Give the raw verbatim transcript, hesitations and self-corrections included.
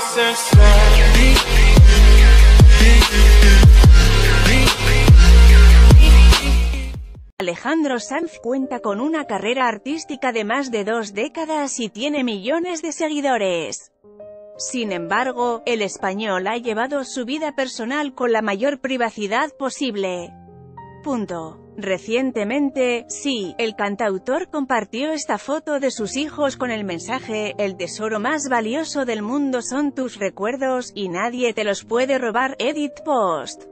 hacer ser. Alejandro Sanz cuenta con una carrera artística de más de dos décadas y tiene millones de seguidores. Sin embargo, el español ha llevado su vida personal con la mayor privacidad posible. Punto. Recientemente, sí, el cantautor compartió esta foto de sus hijos con el mensaje: el tesoro más valioso del mundo son tus recuerdos, y nadie te los puede robar. Edit post.